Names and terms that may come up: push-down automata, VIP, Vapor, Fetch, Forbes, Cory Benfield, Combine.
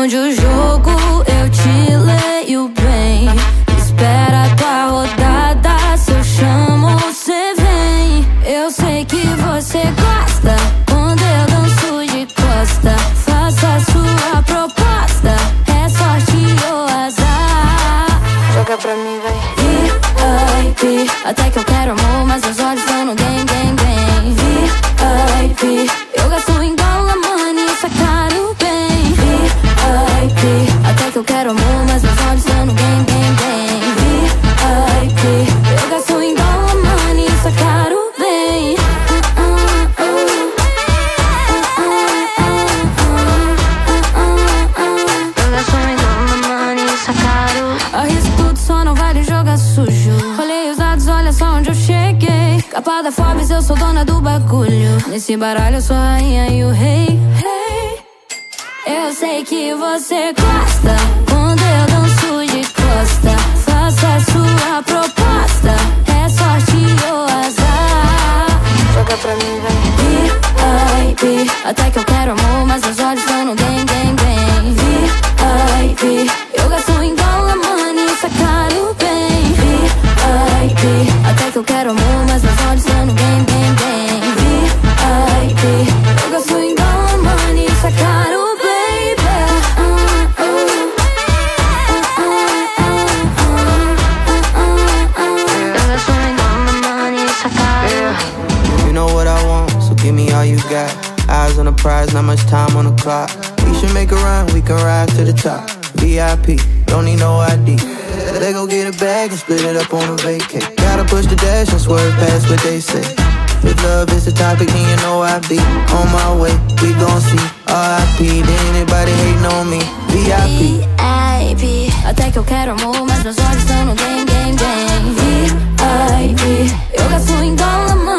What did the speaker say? esconde o jogo, eu te leio bem. Espera a tua rodada, se eu chamo, você vem. Eu sei que você gosta quando eu danço de costa. Faça a sua proposta, é sorte ou azar. Joga pra mim, vem. VIP, até que eu quero amor, mas os olhos estão no game, game, game. VIP, eu gasto em dólar, money, isso é caro, bem. VIP, até que eu quero amor, mas meus olhos estão no game, game, game. VIP, eu gasto em dólar, money, isso é caro, bem. Eu gasto em dólar, money, isso é caro. Arrisco tudo, só não vale jogar sujo. Olhei os dados, olha só onde eu cheguei. Capa da Forbes, eu sou dona do bagulho. Nesse baralho eu sou a rainha e o rei, hey. Eu sei que você gosta quando eu danço de costa. Faça a sua proposta, é sorte ou azar. Joga pra mim, vem. VIP, até que eu quero amor, mas meus olhos estão no game, game, game. VIP, eu gasto em dólar, money, isso é caro, bem. VIP, até que eu quero amor, mas meus olhos estão no game, game, game. VIP, eu gasto em dólar, money, isso é caro, baby. Eu gasto em dólar, money, isso é caro. You know what I want, so give me all you got. Eyes on the prize, not much time on the clock. We should make a run, we can rise to the top. VIP, don't need no ID. They go get a bag and split it up on a vacay. Gotta push the dash and swerve past what they say. If love is the topic, then you know I be on my way, we gon' see. R.I.P. Did anybody hatin' on me? VIP, VIP, até que eu quero amor, mas meus olhos estão no game, game, game. VIP, eu gasto em dólar.